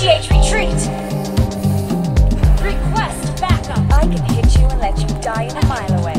Initiate retreat! Request backup! I can hit you and let you die in a mile away.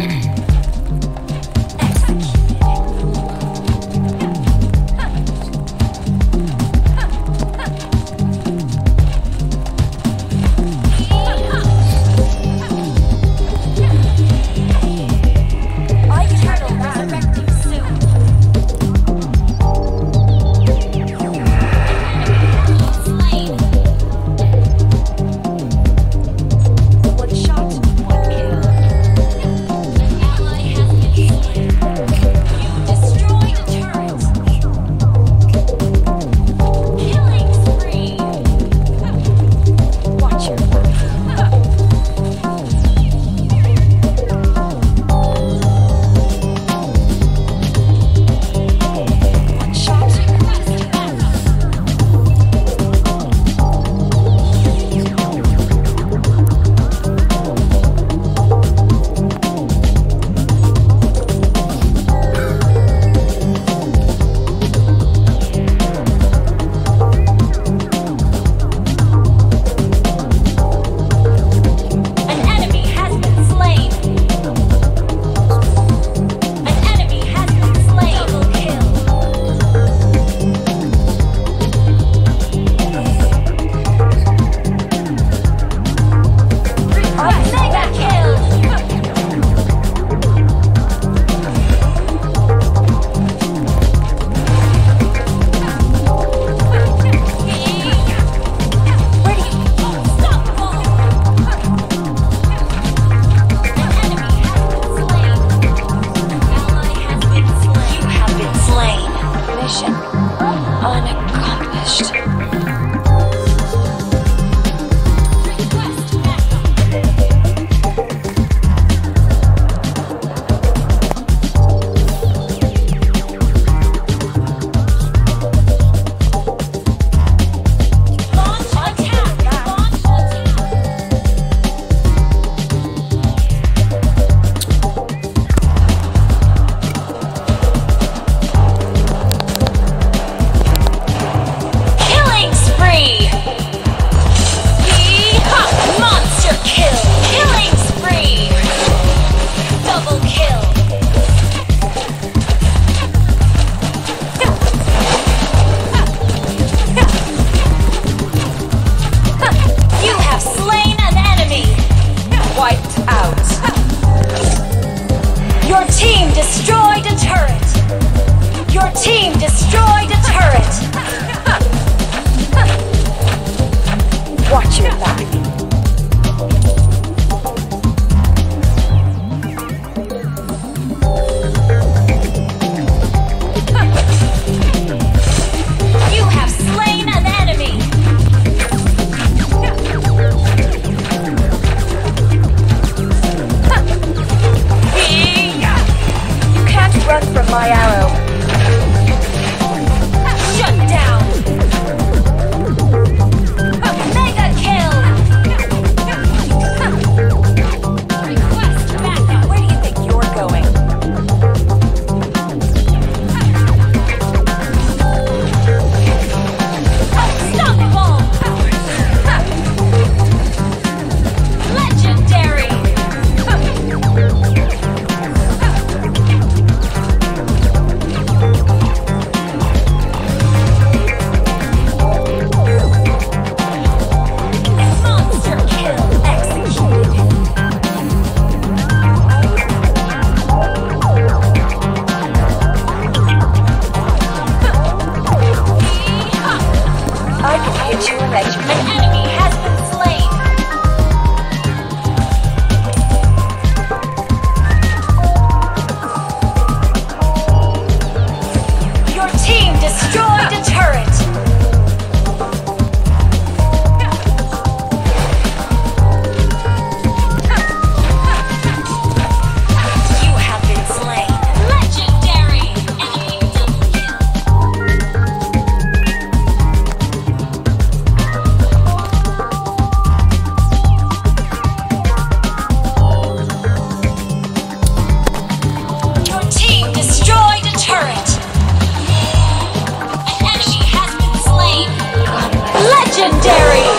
Legendary!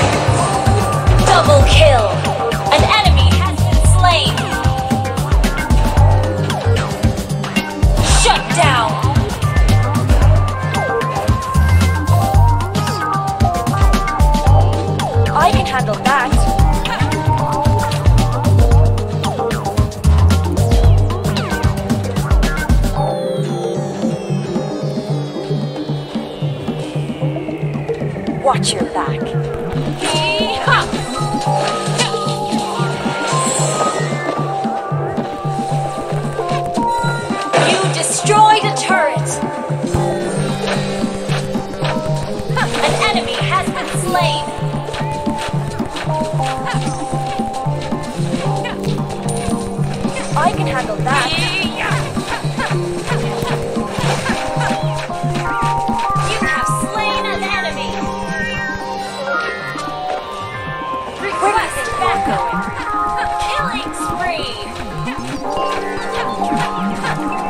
Double kill! An enemy has been slain! Shut down! I can handle that! Watch your back. You destroyed a turret. An enemy has been slain. I can handle that. Killing spree!